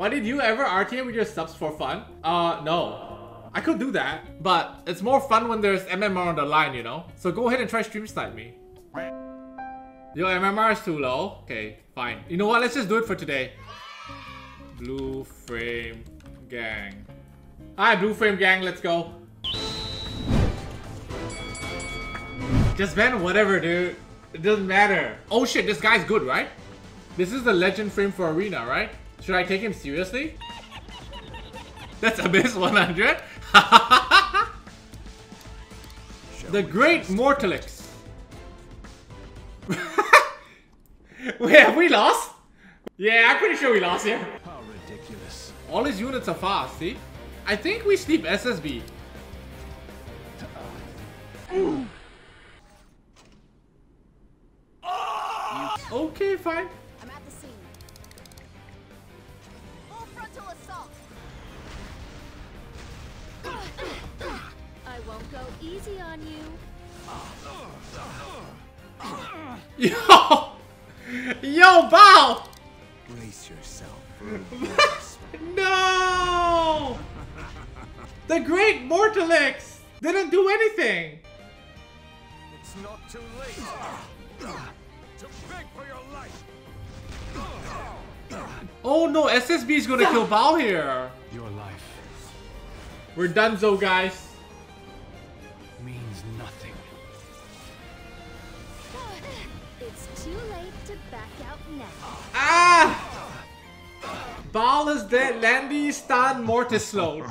Why did you ever RTM with your subs for fun? No. I could do that, but it's more fun when there's MMR on the line, you know? So go ahead and try stream snipe me. Your MMR is too low. Okay, fine. You know what? Let's just do it for today. Blue Frame Gang. Hi, Blue Frame Gang. Let's go. Just ban whatever, dude. It doesn't matter. Oh shit, this guy's good, right? This is the legend frame for Arena, right? Should I take him seriously? That's Abyss 100? The Great Mortelix. Wait, have we lost? Yeah, I'm pretty sure we lost here. How ridiculous. All his units are fast, see? I think we sleep SSB. Ooh. Okay, fine. I'm at the scene. Full frontal assault. I won't go easy on you. Yo, Bao! Brace yourself. No! The Great Mortelix didn't do anything. It's not too late. To beg for your life. Oh no, SSB is gonna kill Bao here. Your life. We're done, so guys. Means nothing. It's too late to back out now. Ah! Bao is dead. Landy stunned. Mortis slowed.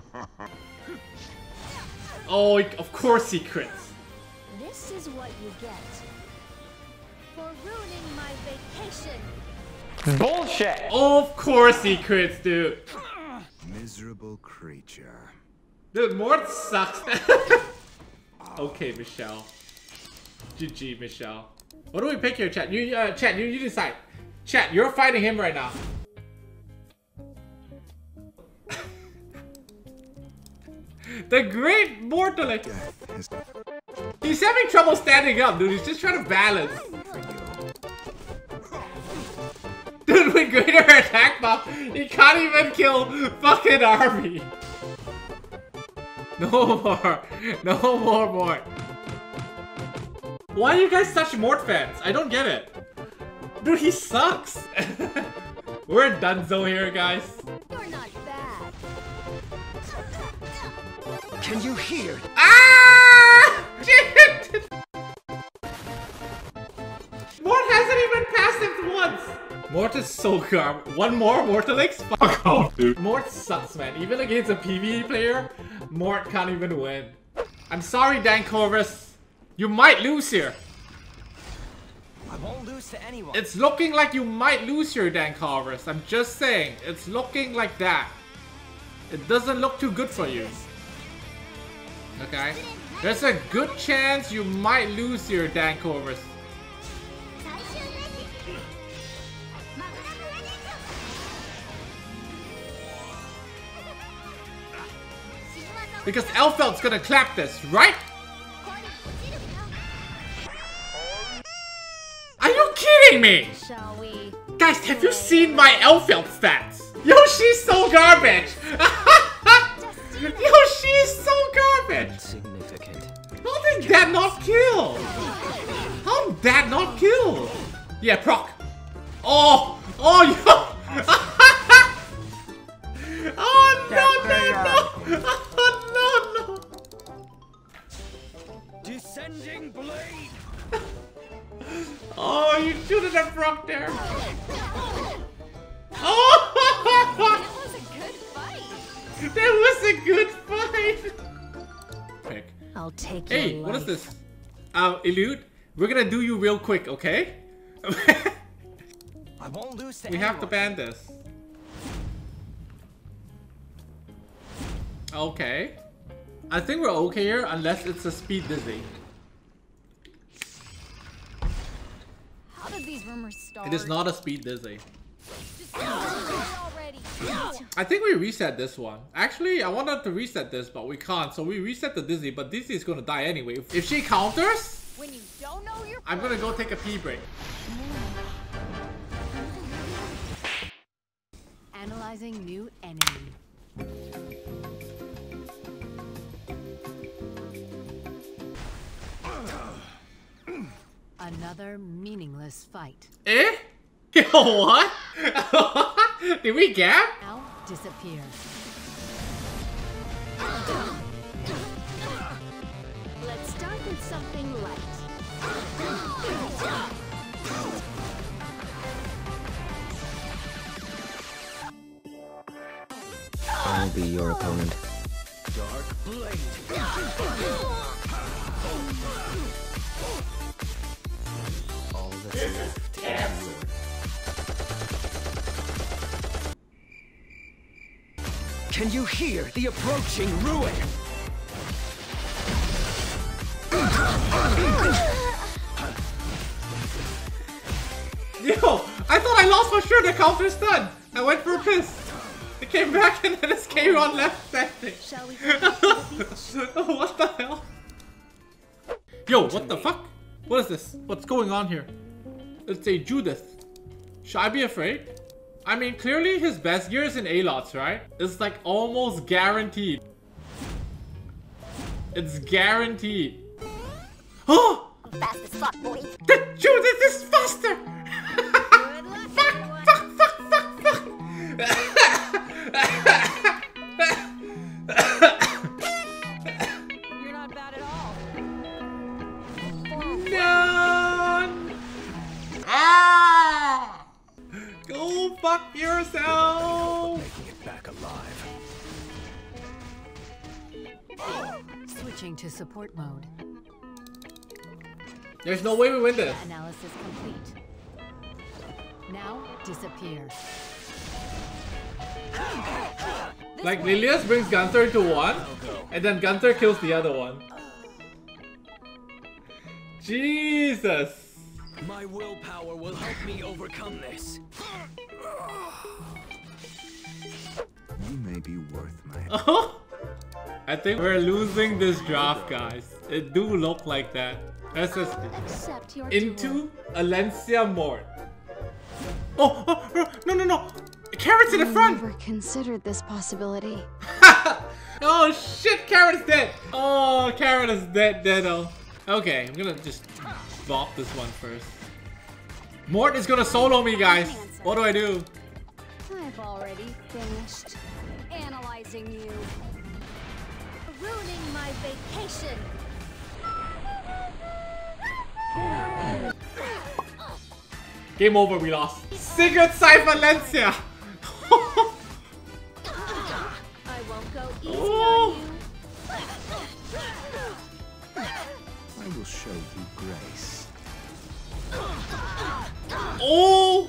Oh, of course he crits. This is what you get. For ruining my vacation. Bullshit! Of course he crits, dude. Miserable creature. Dude, Mort sucks. Okay, Michelle. GG, Michelle. What do we pick here, chat? You decide. Chat, you're fighting him right now. The Great Mortalic. He's having trouble standing up, dude. He's just trying to balance. Dude, with greater attack buff, he can't even kill fucking army. No more. No more Mort. Why are you guys such Mort fans? I don't get it. Dude, he sucks. We're donezo here, guys. You're not bad. Can you hear? Ah! Shit! Mort hasn't even passed him once! Mort is so calm. One more Mortelix? Fuck off, dude. Mort sucks, man. Even against a PvE player, Mort can't even win. I'm sorry, Dankorvis. You might lose here. I won't lose to anyone. It's looking like you might lose here, Dankorvis. I'm just saying. It's looking like that. It doesn't look too good for you. Okay, there's a good chance you might lose here, Dankorvis. Because Elphelt's gonna clap this, right? Are you kidding me? Guys, have you seen my Elphelt stats? Yo, she's so garbage! Yo, she is so garbage! Insignificant. How did that not kill? How did that not kill? Yeah, proc. Oh! Oh, yo! Oh, no, no, no! Oh, no, no! Descending blade! Oh, you shouldn't have proc there! Oh! That was a good fight! I'll take it. Hey, what is this? Elude, we're gonna do you real quick, okay? I won't lose to anyone. We have to ban this. Okay. I think we're okay here, unless it's a speed dizzy. How did these rumors start? It is not a speed dizzy. I think we reset this one. Actually, I wanted to reset this, but we can't. So we reset the Dizzy, but Dizzy is gonna die anyway. If she counters, when you don't know your I'm gonna go take a pee break. And Analyzing new enemy. Another meaningless fight. Eh? What? Did we gap? Now disappear. Let's start with something light. I'll be your opponent. Dark Blade. This is terrible. Can you hear the approaching ruin? Yo, I thought I lost my shirt. I counter stun. I went for a piss. It came back and then it came on left standing. Shall we? What the hell? Yo, what the fuck? What is this? What's going on here? Let's say Judith. Should I be afraid? I mean, clearly his best gear is in A-lots, right? It's like almost guaranteed. It's guaranteed. Oh! Fast as fuck, boy. That Judith is faster! Fuck, fuck, fuck, fuck, fuck! You're not bad at all. Ah! Go fuck yourself! Making it back alive. Oh. Switching to support mode. There's no way we win this. Analysis complete. Now disappear. Like Lilius brings Gunther to one, and then Gunther kills the other one. Jesus! My willpower will help me overcome this. You may be worth my. Oh, I think we're losing this draft, guys. It do look like that. SSB into Alencia Mort. Oh, oh, no, no, no! Carrot's in the front. Never considered this possibility. Oh shit! Carrot's dead. Oh, Carrot is dead, Dino. Okay, I'm gonna just. Bop this one first. Mort is gonna solo me, guys. What do I do? I've already finished analyzing you, ruining my vacation. Game over. We lost. Sigurd Sai Valencia. I won't go easy on you. I will show you grace. Oh!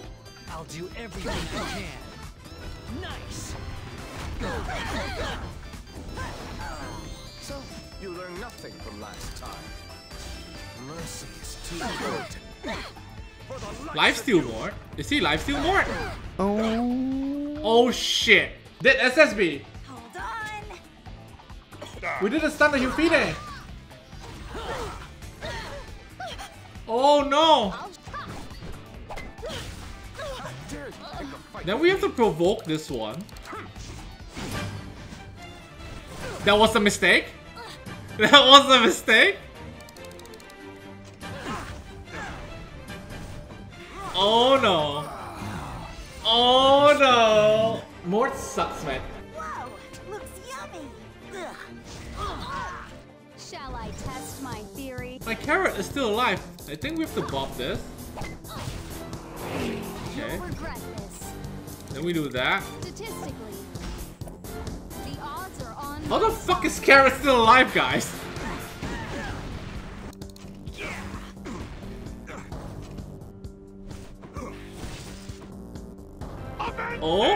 I'll do everything I can. Nice. So you learned nothing from last time. Mercy is too good. Lifesteal Mort? Is he Lifesteal Mort? Oh! Oh shit! Did SSB? Hold on. We did a stun to Eufine. Oh no! Then we have to provoke this one. That was a mistake? That was a mistake? Oh no. Oh no! Mort sucks, man. Whoa, looks yummy. Shall I test my theory? My Carrot is still alive. I think we have to bop this. Okay. Then we do that. Statistically, the odds are on. How the fuck is Carrot still alive, guys? Oh?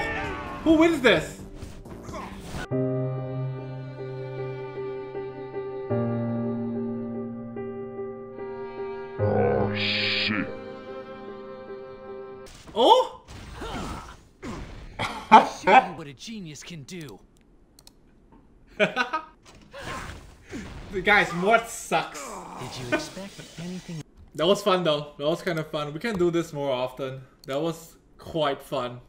Who wins this? Oh! I'll show you what a genius can do. Guys, Mort sucks. Did you expect anything? That was fun though. That was kind of fun. We can do this more often. That was quite fun.